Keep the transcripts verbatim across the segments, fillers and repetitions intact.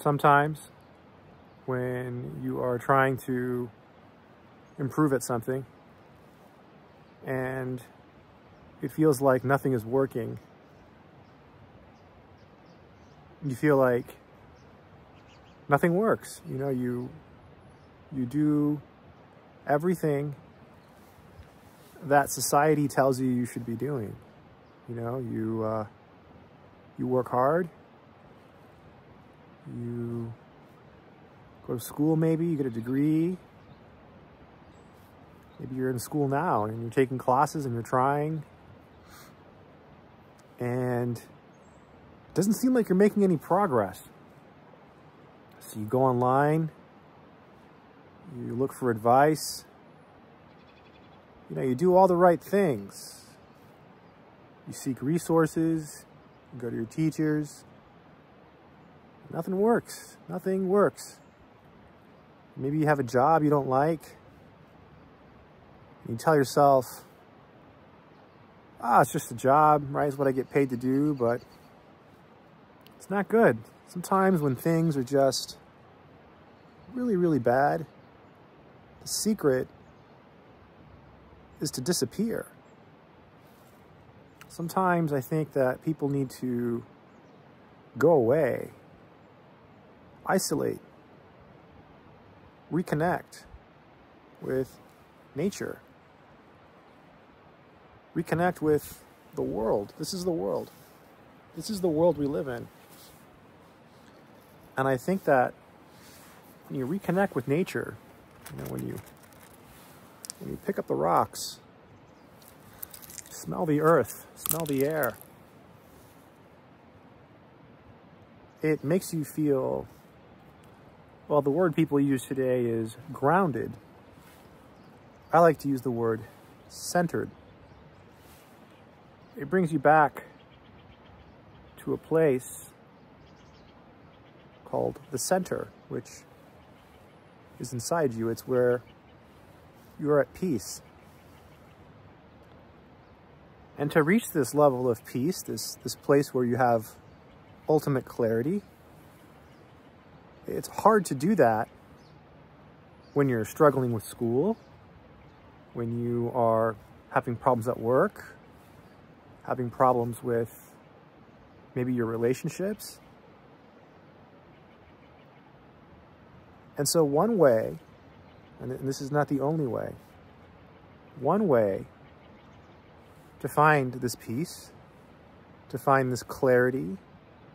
sometimes when you are trying to improve at something and it feels like nothing is working. You feel like nothing works. You know, you, you do everything that society tells you you should be doing. You know, you, uh, you work hard, you go to school maybe, you get a degree, maybe you're in school now and you're taking classes and you're trying, and it doesn't seem like you're making any progress. So you go online, you look for advice, you know, you do all the right things. You seek resources, you go to your teachers. Nothing works, nothing works. Maybe you have a job you don't like. You tell yourself, ah, oh, it's just a job, right? It's what I get paid to do, but it's not good. Sometimes when things are just really, really bad, the secret is to disappear. Sometimes I think that people need to go away, isolate, reconnect with nature, reconnect with the world. This is the world. This is the world we live in. And I think that when you reconnect with nature, you know, when you When you pick up the rocks, smell the earth, smell the air, it makes you feel, well, the word people use today is grounded. I like to use the word centered. It brings you back to a place called the center, which is inside you. It's where you're at peace. And to reach this level of peace, this, this place where you have ultimate clarity, it's hard to do that when you're struggling with school, when you are having problems at work, having problems with maybe your relationships. And so one way, and this is not the only way, one way to find this peace, to find this clarity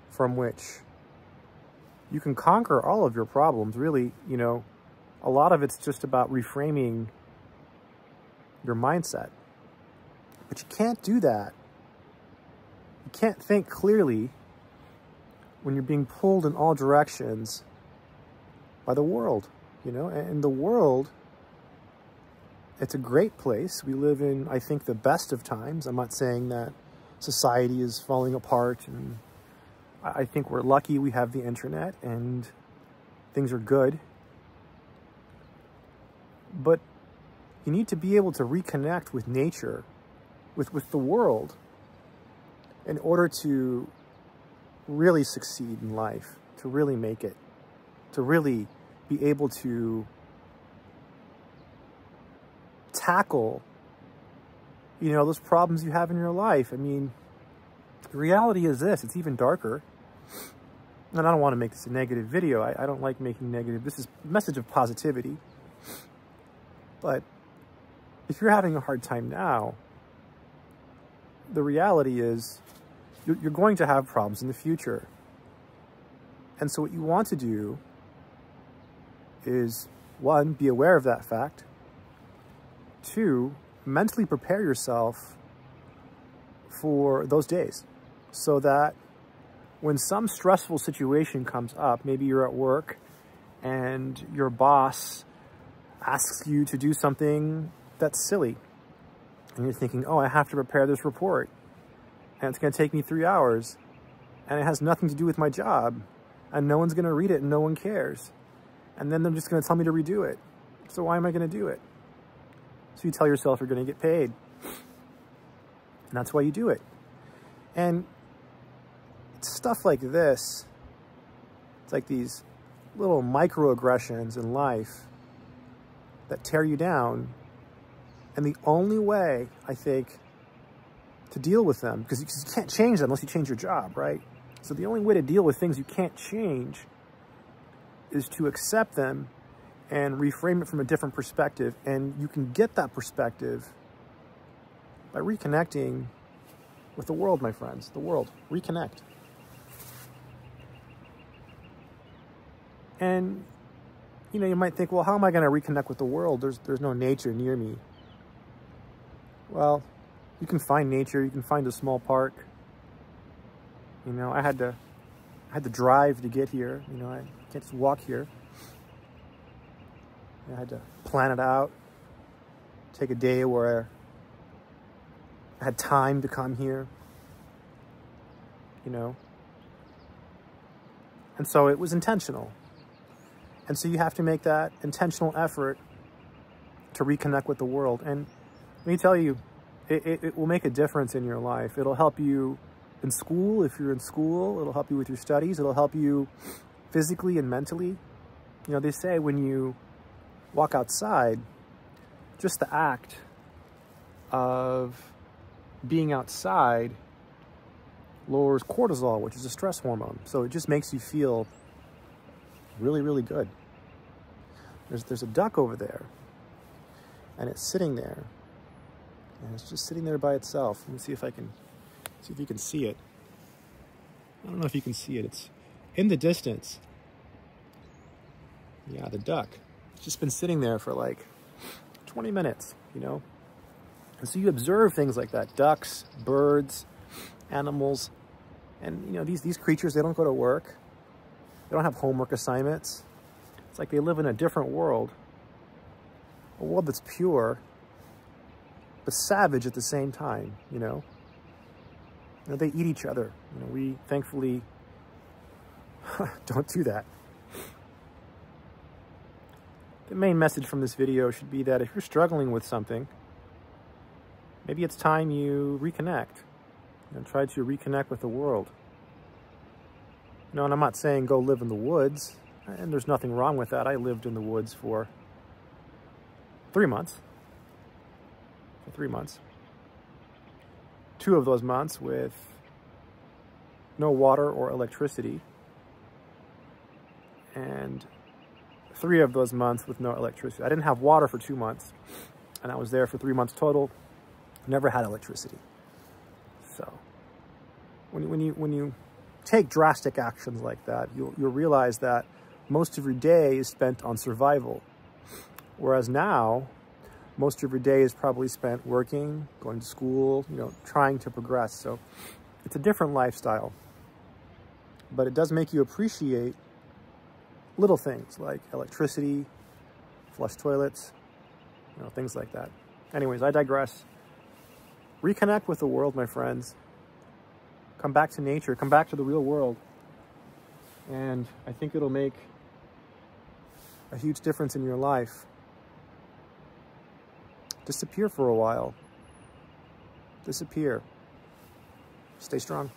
from which you can conquer all of your problems. Really, you know, a lot of it's just about reframing your mindset. But you can't do that. You can't think clearly when you're being pulled in all directions by the world. You know, and the world, it's a great place. We live in, I think, the best of times. I'm not saying that society is falling apart, and I think we're lucky we have the internet and things are good. But you need to be able to reconnect with nature, with, with the world, in order to really succeed in life, to really make it, to really be able to tackle, you know, those problems you have in your life. I mean, the reality is this, it's even darker. And I don't want to make this a negative video. I, I don't like making negative. This is a message of positivity. But if you're having a hard time now, the reality is you're, you're going to have problems in the future. And so what you want to do is, one, be aware of that fact. Two, mentally prepare yourself for those days so that when some stressful situation comes up, maybe you're at work and your boss asks you to do something that's silly. And you're thinking, oh, I have to prepare this report and it's going to take me three hours and it has nothing to do with my job and no one's going to read it and no one cares. And then they're just going to tell me to redo it. So why am I going to do it? So you tell yourself you're going to get paid. And that's why you do it. And it's stuff like this It's like these little microaggressions in life that tear you down. And the only way, I think, to deal with them, because you can't change them unless you change your job, right? So the only way to deal with things you can't change is to accept them and reframe it from a different perspective. And you can get that perspective by reconnecting with the world, my friends. The world. Reconnect. And, you know, you might think, well, how am I going to reconnect with the world? There's, there's no nature near me. Well, you can find nature. You can find a small park. You know, I had to, I had to drive to get here. You know, I can't just walk here. I had to plan it out, take a day where I had time to come here, you know. And so it was intentional. And so you have to make that intentional effort to reconnect with the world. And let me tell you, it, it, it will make a difference in your life. It'll help you in school, if you're in school. It'll help you with your studies. It'll help you physically and mentally. You know, they say when you walk outside, just the act of being outside lowers cortisol, which is a stress hormone. So it just makes you feel really, really good. There's, there's a duck over there, and it's sitting there, and it's just sitting there by itself. Let me see if I can, see if you can see it. I don't know if you can see it. It's in the distance. Yeah, the duck. It's just been sitting there for like twenty minutes, you know? And so you observe things like that, ducks, birds, animals. And, you know, these, these creatures, they don't go to work. They don't have homework assignments. It's like they live in a different world, a world that's pure, but savage at the same time, you know? You know, they eat each other. You know, we thankfully don't do that. The main message from this video should be that if you're struggling with something, maybe it's time you reconnect and try to reconnect with the world. You know, and I'm not saying go live in the woods, and there's nothing wrong with that. I lived in the woods for three months, for three months. Two of those months with no water or electricity, and three of those months with no electricity. I didn't have water for two months, and I was there for three months total. Never had electricity. So when you, when you, when you take drastic actions like that, you'll, you'll realize that most of your day is spent on survival. Whereas now, most of your day is probably spent working, going to school, you know, trying to progress. So it's a different lifestyle, but it does make you appreciate little things like electricity, flush toilets, you know, things like that. Anyways, I digress. Reconnect with the world, my friends. Come back to nature. Come back to the real world. And I think it'll make a huge difference in your life. Disappear for a while. Disappear. Stay strong.